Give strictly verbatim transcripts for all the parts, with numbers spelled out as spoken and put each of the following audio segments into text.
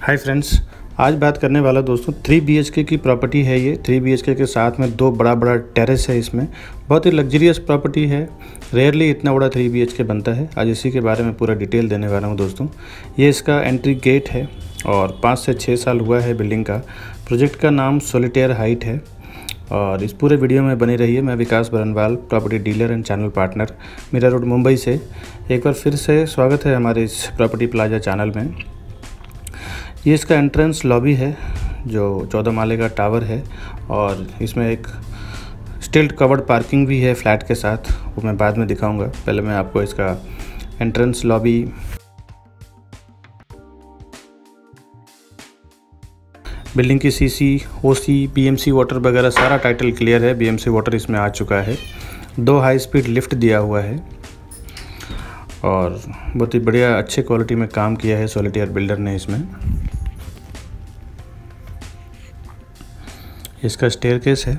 Hi friends, आज बात करने वाला दोस्तों थ्री बीएचके की प्रॉपर्टी है। ये थ्री बीएचके के साथ में दो बड़ा बड़ा टेरेस है। इसमें बहुत ही लग्जरियस प्रॉपर्टी है। रेयरली इतना बड़ा थ्री बीएचके बनता है। आज इसी के बारे में पूरा डिटेल देने वाला हूँ दोस्तों। ये इसका एंट्री गेट है और पाँच से छः साल हुआ है बिल्डिंग का। प्रोजेक्ट का नाम सोलिटेयर हाइट है और इस पूरे वीडियो में बने रहिए। मैं Vikas Barnwal, property dealer and channel partner, Mira road Mumbai से। एक बार फिर से स्वागत है हमारे इस प्रॉपर्टी प्लाजा चैनल में। ये इसका एंट्रेंस लॉबी है जो चौदह माले का टावर है और इसमें एक स्टिल्ट कवर्ड पार्किंग भी है फ्लैट के साथ, वो मैं बाद में दिखाऊँगा। पहले मैं आपको इसका एंट्रेंस लॉबी बिल्डिंग की सीसी, ओसी, बीएमसी वाटर वगैरह सारा टाइटल क्लियर है। बीएमसी वाटर इसमें आ चुका है। दो हाई स्पीड लिफ्ट दिया हुआ है और बहुत ही बढ़िया अच्छे क्वालिटी में काम किया है सोलिटेयर बिल्डर ने इसमें। इसका स्टेयरकेस है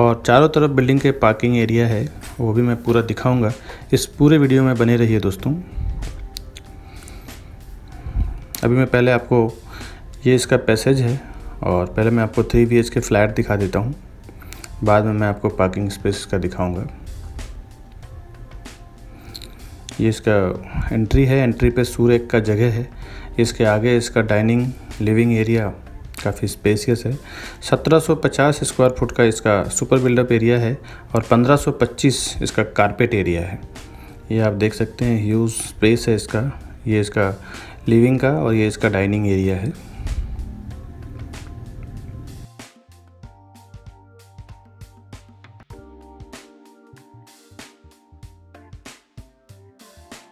और चारों तरफ बिल्डिंग के पार्किंग एरिया है, वो भी मैं पूरा दिखाऊंगा। इस पूरे वीडियो में बने रहिए दोस्तों। अभी मैं पहले आपको ये इसका पैसेज है और पहले मैं आपको थ्री बीएचके फ्लैट दिखा देता हूँ, बाद में मैं आपको पार्किंग स्पेस का दिखाऊंगा। ये इसका एंट्री है। एंट्री पे सूर्य का जगह है। इसके आगे इसका डाइनिंग लिविंग एरिया काफ़ी स्पेसियस है। सत्रह सौ पचास स्क्वायर फुट का इसका सुपर बिल्डअप एरिया है और पंद्रह सौ पच्चीस इसका कारपेट एरिया है। ये आप देख सकते हैं, ह्यूज स्पेस है इसका। ये इसका लिविंग का और ये इसका डाइनिंग एरिया है।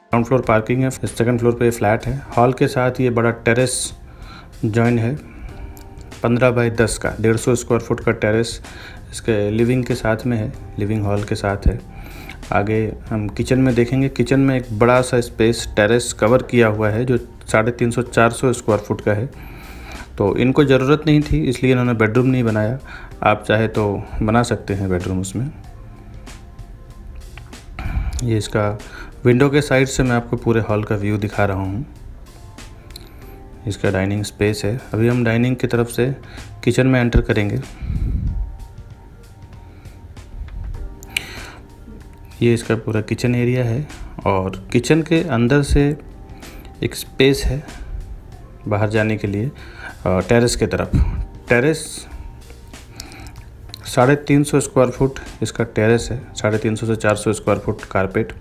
ग्राउंड फ्लोर पार्किंग है, सेकंड फ्लोर पे फ्लैट है। हॉल के साथ ये बड़ा टेरेस जॉइन है पंद्रह बाई दस का, डेढ़ सौ स्क्वायर फुट का टेरेस इसके लिविंग के साथ में है, लिविंग हॉल के साथ है। आगे हम किचन में देखेंगे। किचन में एक बड़ा सा स्पेस टेरेस कवर किया हुआ है जो साढ़े तीन सौ चार सौ स्क्वायर फुट का है। तो इनको ज़रूरत नहीं थी, इसलिए इन्होंने बेडरूम नहीं बनाया। आप चाहे तो बना सकते हैं बेडरूम उसमें। ये इसका विंडो के साइड से मैं आपको पूरे हॉल का व्यू दिखा रहा हूँ। इसका डाइनिंग स्पेस है। अभी हम डाइनिंग की तरफ से किचन में एंटर करेंगे। ये इसका पूरा किचन एरिया है और किचन के अंदर से एक स्पेस है बाहर जाने के लिए टेरेस की तरफ। टेरेस साढ़े तीन सौ स्क्वायर फुट इसका टेरेस है, साढ़े तीन सौ से चार सौ स्क्वायर फुट कारपेट।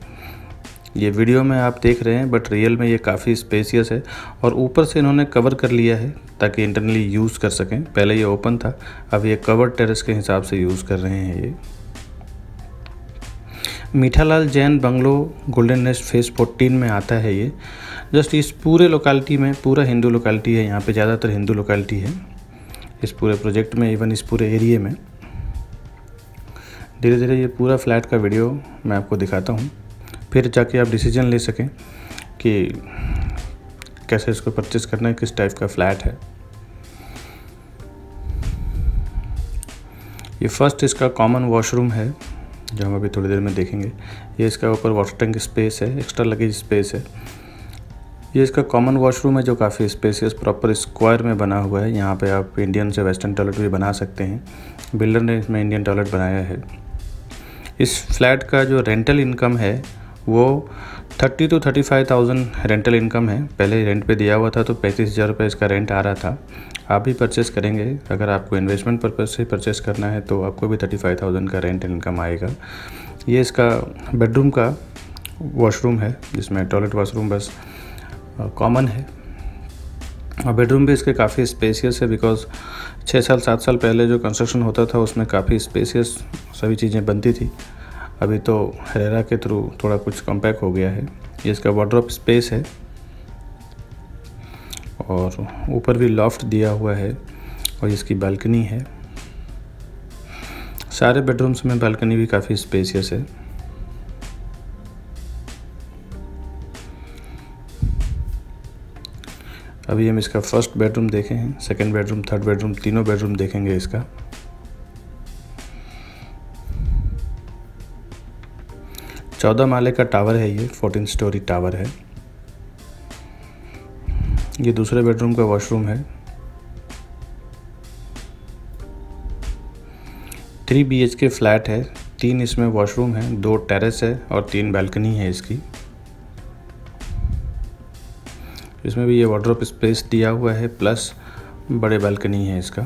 ये वीडियो में आप देख रहे हैं बट रियल में ये काफ़ी स्पेसियस है और ऊपर से इन्होंने कवर कर लिया है ताकि इंटरनली यूज़ कर सकें। पहले ये ओपन था, अब ये कवर टेरेस के हिसाब से यूज़ कर रहे हैं। ये Mithalal Jain bungalow golden nest phase fourteen में आता है। ये जस्ट इस पूरे लोकेलिटी में पूरा हिंदू लोकेलिटी है। यहाँ पर ज़्यादातर हिंदू लोकेलिटी है इस पूरे प्रोजेक्ट में, इवन इस पूरे एरिए में। धीरे धीरे ये पूरा फ्लैट का वीडियो मैं आपको दिखाता हूँ, फिर जाके आप डिसीजन ले सकें कि कैसे इसको परचेस करना है, किस टाइप का फ्लैट है। ये फर्स्ट इसका कॉमन वॉशरूम है जो हम अभी थोड़ी देर में देखेंगे। ये इसका ऊपर वाटर टैंक स्पेस है, एक्स्ट्रा लगेज स्पेस है। ये इसका कॉमन वॉशरूम है जो काफ़ी स्पेसियस प्रॉपर स्क्वायर में बना हुआ है। यहाँ पे आप इंडियन से वेस्टर्न टॉयलेट भी बना सकते हैं। बिल्डर ने इसमें इंडियन टॉयलेट बनाया है। इस फ्लैट का जो रेंटल इनकम है वो thirty two thirty five thousand rental income है। पहले रेंट पे दिया हुआ था तो पैंतीस हज़ार रुपये इसका रेंट आ रहा था। आप भी परचेस करेंगे अगर आपको इन्वेस्टमेंट पर्पस से परचेस करना है तो आपको भी थर्टी फाइव थाउजेंड का रेंट इनकम आएगा। ये इसका बेडरूम का वॉशरूम है जिसमें टॉयलेट वाशरूम बस कॉमन है और बेडरूम भी इसके काफ़ी स्पेसियस है बिकॉज छः साल सात साल पहले जो कंस्ट्रक्शन होता था उसमें काफ़ी स्पेसियस सभी चीज़ें बनती थी। अभी तो हरेरा के थ्रू थोड़ा कुछ कॉम्पैक्ट हो गया है। ये इसका वार्डरोब स्पेस है और ऊपर भी लॉफ्ट दिया हुआ है और इसकी बालकनी है। सारे बेडरूम्स में बालकनी भी काफ़ी स्पेसियस है। अभी हम इसका फर्स्ट बेडरूम देखे हैं, सेकंड बेडरूम, थर्ड बेडरूम, तीनों बेडरूम देखेंगे इसका। चौदह माले का टावर है ये, फोर्टीन स्टोरी टावर है। ये दूसरे बेडरूम का वॉशरूम है। Three B H K flat है, तीन इसमें वॉशरूम है, दो टेरेस है और तीन बालकनी है इसकी। इसमें भी ये वार्डरोब स्पेस दिया हुआ है, प्लस बड़े बालकनी है इसका।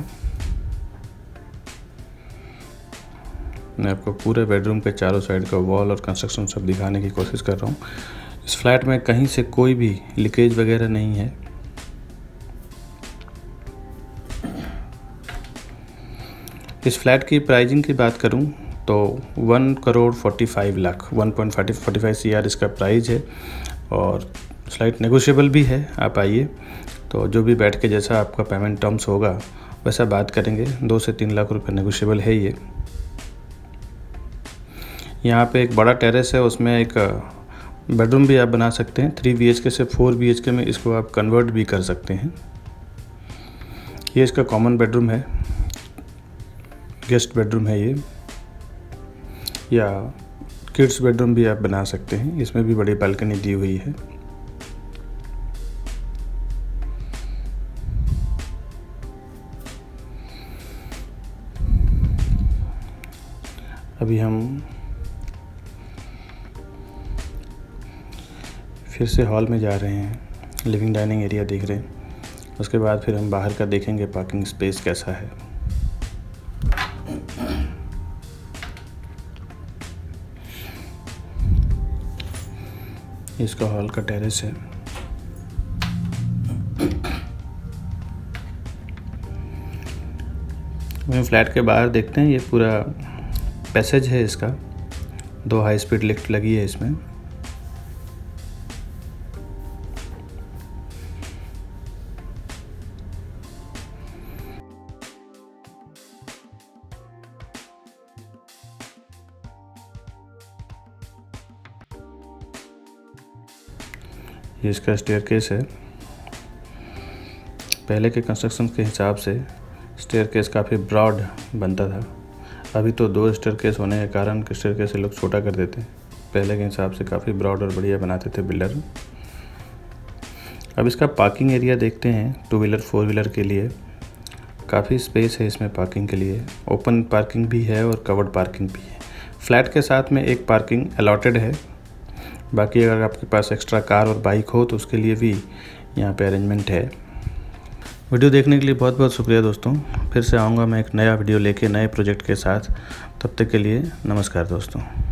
मैं आपको पूरे बेडरूम के चारों साइड का वॉल और कंस्ट्रक्शन सब दिखाने की कोशिश कर रहा हूँ। इस फ्लैट में कहीं से कोई भी लीकेज वगैरह नहीं है। इस फ्लैट की प्राइजिंग की बात करूँ तो one crore forty five lakh one point forty forty five C R इसका प्राइस है और स्लाइट नेगोशिएबल भी है। आप आइए तो जो भी बैठ के जैसा आपका पेमेंट टर्म्स होगा वैसा बात करेंगे। दो से तीन लाख रुपए नेगोशिएबल है ये। यहाँ पे एक बड़ा टेरेस है, उसमें एक बेडरूम भी आप बना सकते हैं। थ्री बी एच के से फोर बी एच के में इसको आप कन्वर्ट भी कर सकते हैं। ये इसका कॉमन बेडरूम है, गेस्ट बेडरूम है ये, या किड्स बेडरूम भी आप बना सकते हैं। इसमें भी बड़ी बालकनी दी हुई है। अभी हम फिर से हॉल में जा रहे हैं, लिविंग डाइनिंग एरिया देख रहे हैं, उसके बाद फिर हम बाहर का देखेंगे पार्किंग स्पेस कैसा है। इसका हॉल का टेरेस है। हम फ्लैट के बाहर देखते हैं, ये पूरा पैसेज है इसका, दो हाई स्पीड लिफ्ट लगी है इसमें। ये इसका स्टेयरकेस है। पहले के कंस्ट्रक्शन के हिसाब से स्टेयरकेस काफ़ी ब्रॉड बनता था, अभी तो दो स्टेयरकेस होने के कारण स्टेयरकेस से लोग छोटा कर देते हैं। पहले के हिसाब से काफ़ी ब्रॉड और बढ़िया बनाते थे बिल्डर। अब इसका पार्किंग एरिया देखते हैं, टू व्हीलर फोर व्हीलर के लिए काफ़ी स्पेस है इसमें पार्किंग के लिए। ओपन पार्किंग भी है और कवर्ड पार्किंग भी है। फ्लैट के साथ में एक पार्किंग अलॉटेड है, बाकी अगर आपके पास एक्स्ट्रा कार और बाइक हो तो उसके लिए भी यहाँ पे अरेंजमेंट है। वीडियो देखने के लिए बहुत बहुत शुक्रिया दोस्तों। फिर से आऊँगा मैं एक नया वीडियो लेके नए प्रोजेक्ट के साथ। तब तक के लिए नमस्कार दोस्तों।